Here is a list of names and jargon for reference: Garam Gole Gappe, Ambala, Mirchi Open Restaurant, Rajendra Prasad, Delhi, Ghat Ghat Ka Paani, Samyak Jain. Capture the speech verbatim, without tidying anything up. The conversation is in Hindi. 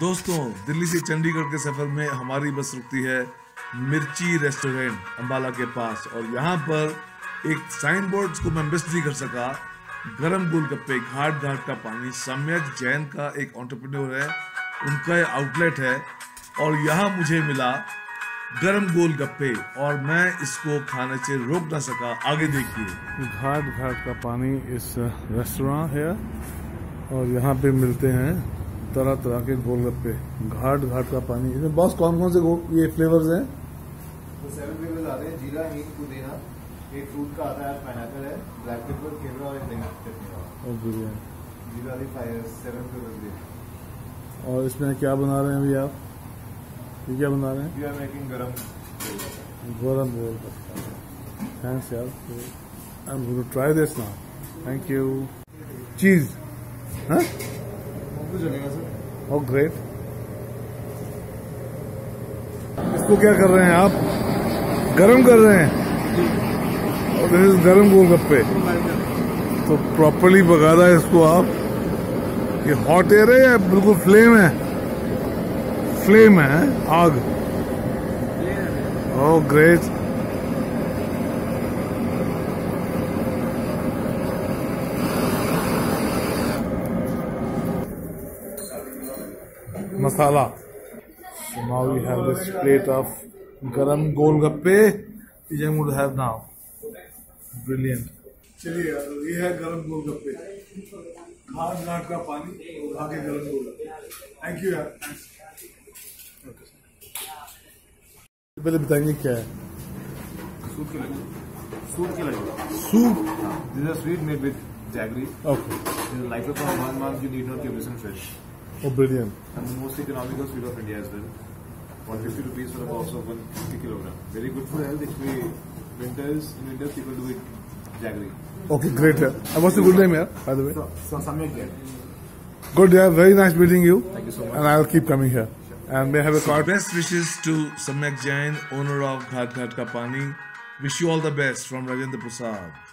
दोस्तों, दिल्ली से चंडीगढ़ के सफ़र में हमारी बस रुकती है मिर्ची रेस्टोरेंट अंबाला के पास, और यहाँ पर एक साइन बोर्ड को मैं मिस नहीं कर सका। गरम गोल गप्पे, घाट घाट का पानी, सम्यक जैन का एक एंटरप्रेन्योर है, उनका ये आउटलेट है, और यहाँ मुझे मिला गरम गोल गप्पे और मैं इसको खाने से रोक ना सका। आगे देखिए। घाट घाट का पानी इस रेस्टोरेंट है और यहाँ पे मिलते हैं तरह तरह के गोलगप्पे। घाट घाट का पानी, इसमें बॉस कौन कौन से ये फ्लेवर्स हैं? तो सेवन फ्लेवर्स आते हैं, जीरा, हींग, पुदीना, एक फ्रूट का आता है, पाइनएप्पल है, ब्लैक पेपर, केवड़ा और धनिया चटनी। बिरयानी जीरा दी फाइव सेवन फ्लेवर्स दी। और इसमें क्या बना रहे हैं अभी आप? ये क्या बना रहे हैं? वी आर मेकिंग गरम गरम गोलगप्पे। थैंक्स यार, I am going to try this now. Thank you. Cheese हां और ग्रेट। इसको क्या कर रहे हैं आप? गरम कर रहे हैं। और दिस इज गरम गोलगप्पे। तो प्रॉपर्ली बगादा इसको आप। ये हॉट एयर है या बिल्कुल फ्लेम है? फ्लेम है, आग। Oh great. masala. So now we have this plate of garam gol gappe which I would have now. Brilliant. चलिए यार, ये है गरम गोल गप्पे, घाट घाट का पानी और आगे गरम गोल गप्पे। थैंक यू यार। पहले बताएंगे क्या है? सूप की लड्डू। सूप की laddoo. Soup. This is sweet made with jaggery. Okay. This is lighter for one month. You need not give this in fish. Oh, brilliant. And the most economical sweet of India as well. one hundred fifty rupees for a box of one fifty kilogram. Very good for health. Actually, winters in India people do it jaggery. Okay, great. Yeah. And what's the good name here, by the way? So, so Samyak Jain. Good, yeah. Very nice meeting you. Thank you so much. And I'll keep coming here. Sure. And may I have a card. So best wishes to Samyak Jain, owner of Ghat Ghat Ka Paani. Wish you all the best from Rajendra Prasad.